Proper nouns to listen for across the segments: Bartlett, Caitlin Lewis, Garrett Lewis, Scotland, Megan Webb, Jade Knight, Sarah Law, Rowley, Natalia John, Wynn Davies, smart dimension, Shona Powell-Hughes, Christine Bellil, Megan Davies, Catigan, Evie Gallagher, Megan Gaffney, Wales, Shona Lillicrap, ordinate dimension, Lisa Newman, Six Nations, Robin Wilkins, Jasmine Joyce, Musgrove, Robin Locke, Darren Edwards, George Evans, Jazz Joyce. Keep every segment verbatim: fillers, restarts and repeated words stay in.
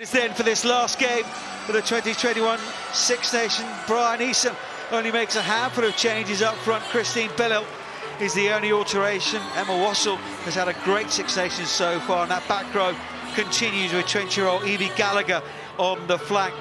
Is then for this last game for the twenty twenty-one Six Nations. Brian Eason only makes a handful of changes up front. Christine Bellil is the only alteration. Emma Wassell has had a great Six Nations so far, and that back row continues with twenty-year-old Evie Gallagher on the flank.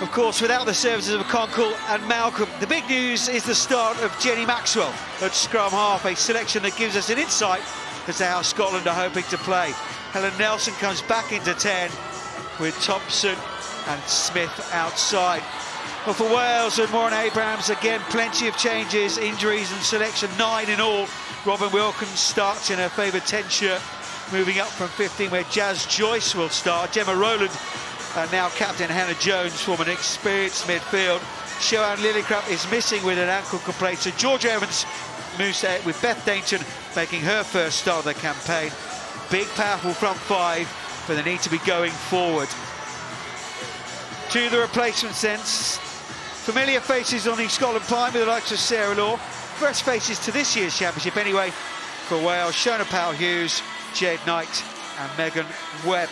Of course, without the services of Conkle and Malcolm, the big news is the start of Jenny Maxwell at scrum half, a selection that gives us an insight as to how Scotland are hoping to play. Helen Nelson comes back into ten with Thompson and Smith outside. But for Wales and Warren Abrams, again, plenty of changes, injuries and selection, nine in all. Robin Wilkins starts in her favoured ten shirt, moving up from fifteen, where Jazz Joyce will start. Gemma Rowland, and now captain Hannah Jones, form an experienced midfield. Shona Lillicrap is missing with an ankle complaint, so George Evans moves out with Beth Dainton making her first start of the campaign. Big, powerful front five, but they need to be going forward. To the replacement sense. Familiar faces on the Scotland line with the likes of Sarah Law. Fresh faces to this year's championship anyway for Wales: Shona Powell-Hughes, Jade Knight and Megan Webb.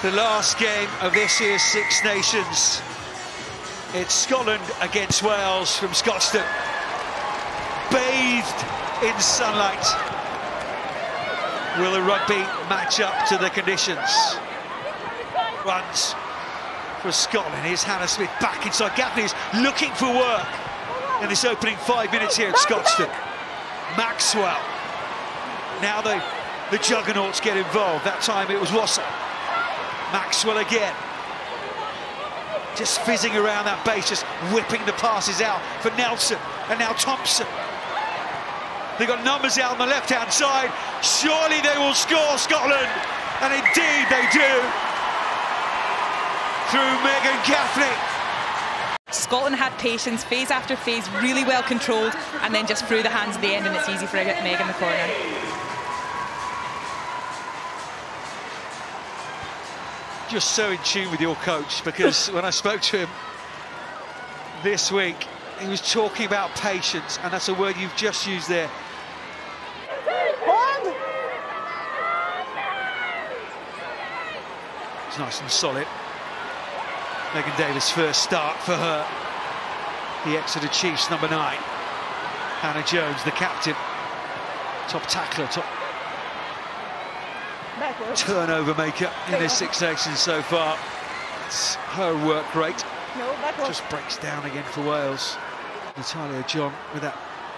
The last game of this year's Six Nations. It's Scotland against Wales from Scotstoun, bathed in sunlight. Will the rugby match up to the conditions? Runs for Scotland. Here's Hannah Smith back inside. Gaffney's looking for work in this opening five minutes here at Scotstoun. Maxwell. Now the, the juggernauts get involved. That time it was Wassell. Maxwell again. Just fizzing around that base, just whipping the passes out for Nelson, and now Thompson. They've got numbers out on the left-hand side. Surely they will score, Scotland, and indeed they do. Through Megan Gaffney. Scotland had patience, phase after phase, really well controlled, and then just through the hands at the end, and it's easy for Meg in the corner. Just so in tune with your coach, because when I spoke to him this week, he was talking about patience, and that's a word you've just used there. It's nice and solid. Megan Davies' first start for her, the Exeter Chiefs number nine. Hannah Jones, the captain, top tackler, top turnover maker in this Six Nations so far. It's her work rate. No, just breaks down again for Wales. Natalia John with that,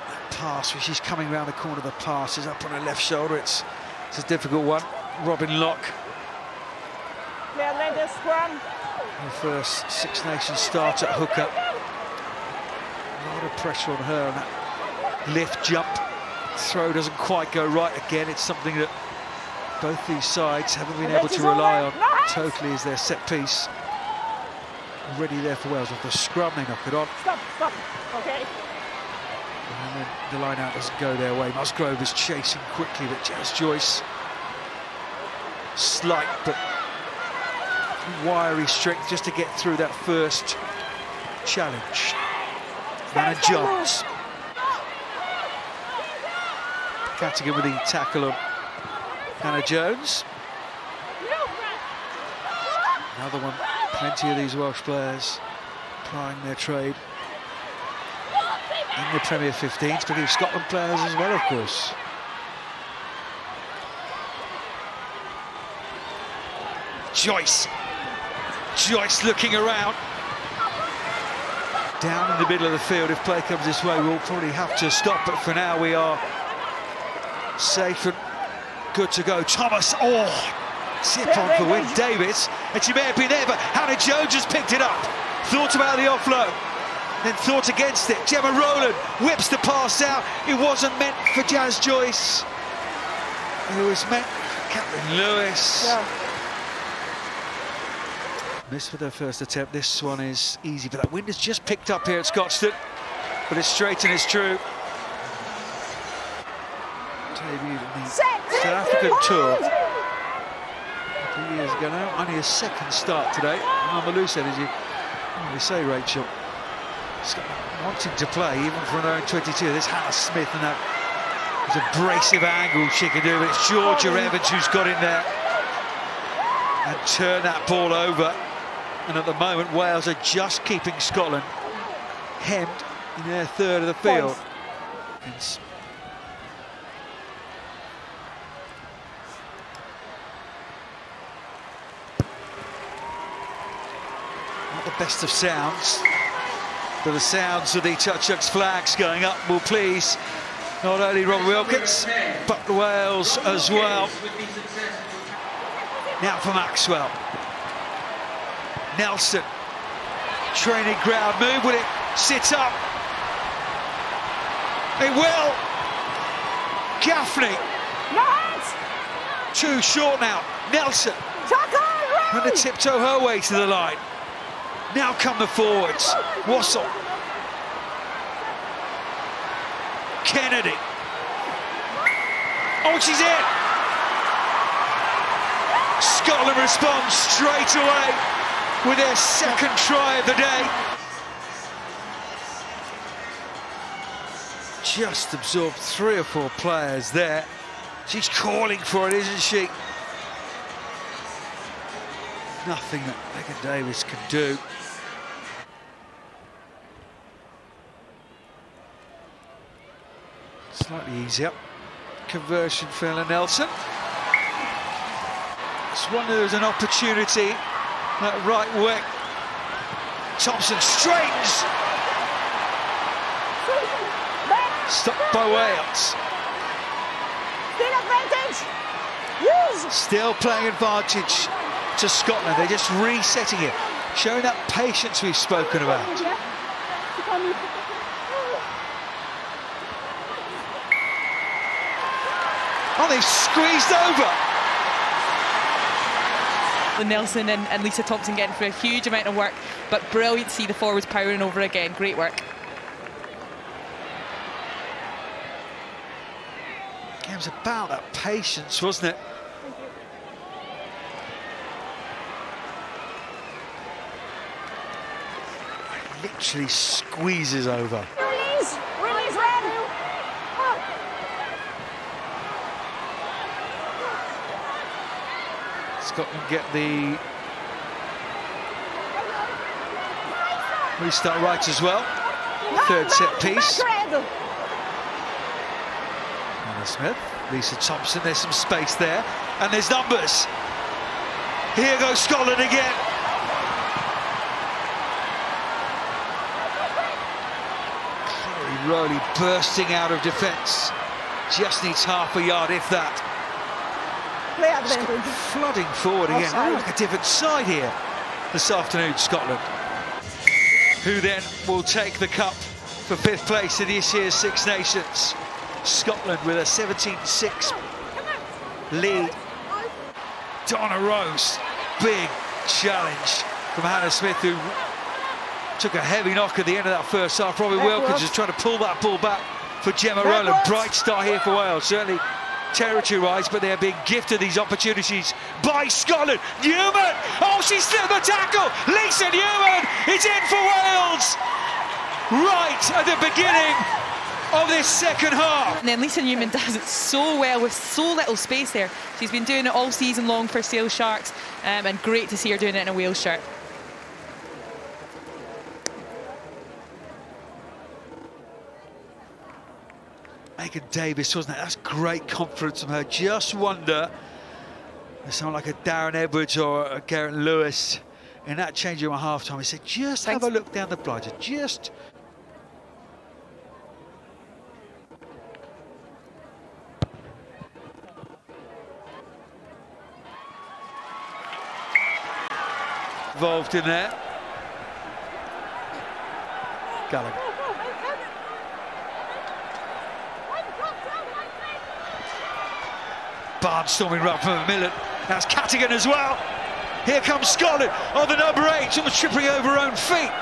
that pass, which she's coming around the corner of the pass, is up on her left shoulder. It's it's a difficult one. Robin Locke. Her first Six Nations start at hooker. A lot of pressure on her on that lift jump. Throw doesn't quite go right again. It's something that both these sides haven't been able to rely on totally as their set piece. Already there for Wales. With the scrum, they knock it on. Stop, stop. Okay. And then the line out doesn't go their way. Musgrove is chasing quickly, but Jazz Joyce, slight but wiry strength just to get through that first challenge. Hannah Jones. Catching him with the tackle on Hannah Jones. Another one. Plenty of these Welsh players plying their trade in the Premier fifteens, but Scotland players as well, of course. Joyce. Joyce looking around. Down in the middle of the field. If play comes this way, we'll probably have to stop, but for now we are safe and good to go. Thomas, oh, tip on for Wynn Davies, and she may have been there, but Hannah Jones has picked it up. Thought about the offload, then thought against it. Gemma Rowland whips the pass out. It wasn't meant for Jazz Joyce. It was meant for Catherine Lewis. Yeah. Missed with her first attempt. This one is easy, but that wind has just picked up here at Scotstoun, but it's straight and it's true. Debuted in the South African tour two years ago now. Only a second start today. Mama Lou said, as you normally say, Rachel, Scotland wanting to play even for an own twenty-two. There's Hannah Smith and that It's a abrasive angle she can do, but it's George Evans who's got in there and turned that ball over. And at the moment, Wales are just keeping Scotland hemmed in their third of the field. Nice. Not the best of sounds, but the sounds of the Chuck's flags going up will please not only Robin Wilkins, but Wales as well. Now for Maxwell. Nelson. Training ground move. Will it sit up? It will. Gaffney. Not. Too short now. Nelson. And to tiptoe her way to the line. Now come the forwards. Wassell. Kennedy. Oh, she's in. Scotland responds straight away with their second try of the day. Just absorbed three or four players there. She's calling for it, isn't she? Nothing that Megan Davies can do. Slightly easier. Conversion for Helen Nelson. It's one where there's an opportunity. That right wing. Thompson straightens. Stopped by Wales. Still advantage. Yes. Still playing advantage to Scotland. They're just resetting it. Showing that patience we've spoken about. Oh, they've squeezed over. Nelson and, and Lisa Thompson getting through a huge amount of work, but brilliant to see the forwards powering over again. Great work. It was about that patience, wasn't it? It literally squeezes over. Release! Release, Red! Scotland get the restart right as well. Third set piece. Hannah Smith, Lisa Thompson, there's some space there. And there's numbers. Here goes Scotland again. Chloe Rowley bursting out of defence. Just needs half a yard, if that. Scotland flooding forward again. Oh, like a different side here this afternoon, Scotland. Who then will take the cup for fifth place in this year's Six Nations. Scotland with a seventeen six lead. Donna Rose, big challenge from Hannah Smith, who took a heavy knock at the end of that first half. Robin Wilkins is trying to pull that ball back for Gemma Rowland. Bright start here for Wales, certainly. Territory-wise, but they're being gifted these opportunities by Scotland. Newman! Oh, she slipped the tackle! Lisa Newman is in for Wales! Right at the beginning of this second half. And then Lisa Newman does it so well with so little space there. She's been doing it all season long for Sale Sharks, um, and great to see her doing it in a Wales shirt. Megan Davies, wasn't it? That's great confidence from her. Just wonder if someone like a Darren Edwards or a Garrett Lewis in that change room at half time, he said, just Thanks. have a look down the blinder. Just. Involved in there. Gallagher. Barnstorming run from McMillan. That's Catigan as well. Here comes Scotland on the number eight, almost tripping over her own feet.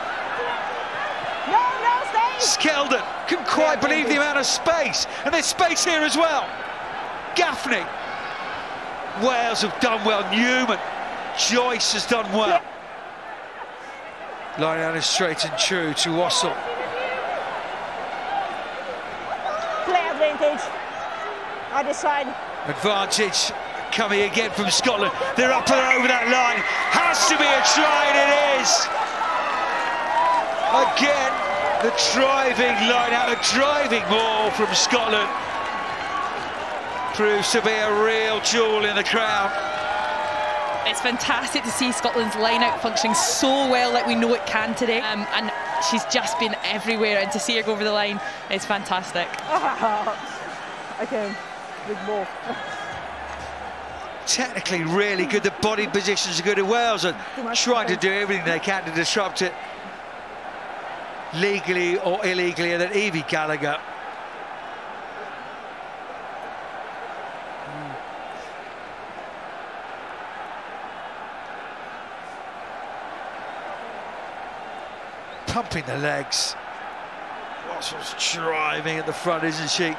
No, no, Skeldon couldn't quite yeah, believe the amount of space, and there's space here as well. Gaffney. Wales have done well. Newman. Joyce has done well. Lying down is straight and true to Wassell. Play advantage. I decide. Advantage coming again from Scotland. They're up and over that line. Has to be a try, and it is. Again, the driving line out, a driving ball from Scotland. Proves to be a real jewel in the crown. It's fantastic to see Scotland's line-out functioning so well like we know it can today. Um, and she's just been everywhere, and to see her go over the line is fantastic. Okay, big ball. Technically really good, the body positions are good at Wales and trying to do everything they can to disrupt it. Legally or illegally, and then Evie Gallagher. Pumping the legs. Wassell's driving at the front, isn't she?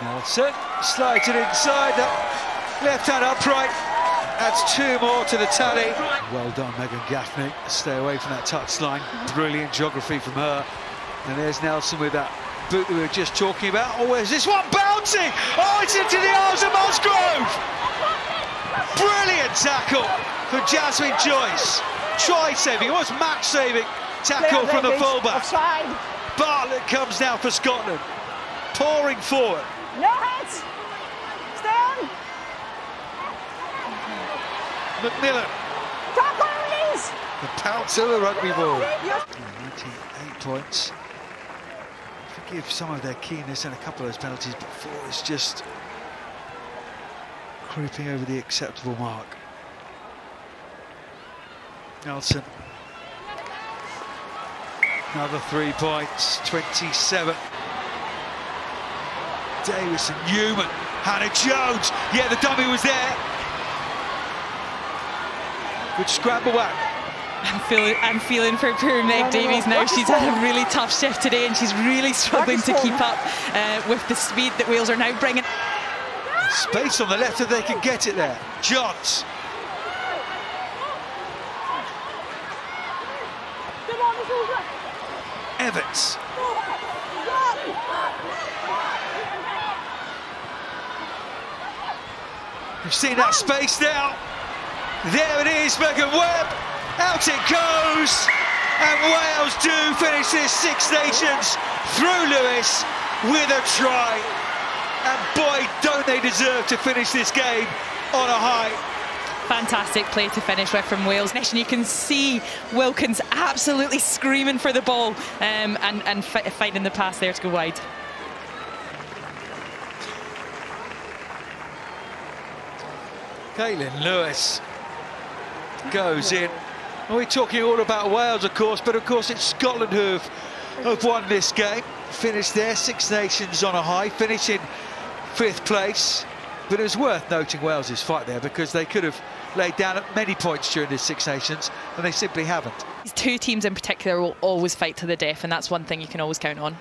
Nelson slides it inside, left hand upright. That's two more to the tally. Well done, Megan Gaffney. Stay away from that touchline. Brilliant geography from her. And there's Nelson with that boot that we were just talking about. Oh, where's this one? Bouncing! Oh, it's into the arms of Musgrove! Brilliant tackle for Jasmine Joyce. Try saving, almost match saving tackle from the fullback. Offside. Bartlett comes now for Scotland, pouring forward. No heads. Stand. McMillan. Tackles. The pounce of the rugby ball. nineteen eight points. Forgive some of their keenness and a couple of those penalties, but four is just creeping over the acceptable mark. Nelson. Another three points, twenty-seven. Davis and Newman. Hannah Jones. Yeah, the dummy was there. Good scramble back. I'm feeling, I'm feeling for poor Meg Davies now. She's had a really tough shift today, and she's really struggling to keep up uh, with the speed that Wales are now bringing. Space on the left if they can get it there. Johns. Evans. You've seen that space now. There it is, Megan Webb. Out it goes. And Wales do finish this Six Nations through Lewis with a try. And boy, don't they deserve to finish this game on a high. Fantastic play to finish with from Wales. And you can see Wilkins absolutely screaming for the ball um, and, and fi finding the pass there to go wide. Caitlin Lewis goes in. Well, we're talking all about Wales, of course, but of course it's Scotland who have won this game. Finished their Six Nations on a high, finishing fifth place, but it was worth noting Wales's fight there because they could have laid down at many points during the Six Nations and they simply haven't. These two teams in particular will always fight to the death, and that's one thing you can always count on.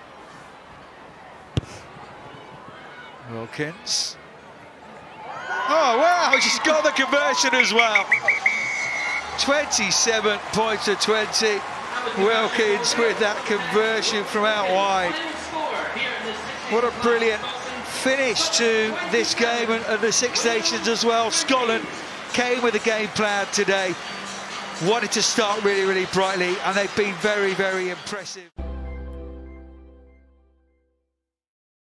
Wilkins. Oh wow, she's got the conversion as well. twenty-seven points to twenty. Wilkins with that conversion from out wide. What a brilliant finish to this game and, and the Six Nations as well. Scotland came with a game plan today, wanted to start really, really brightly, and they've been very, very impressive.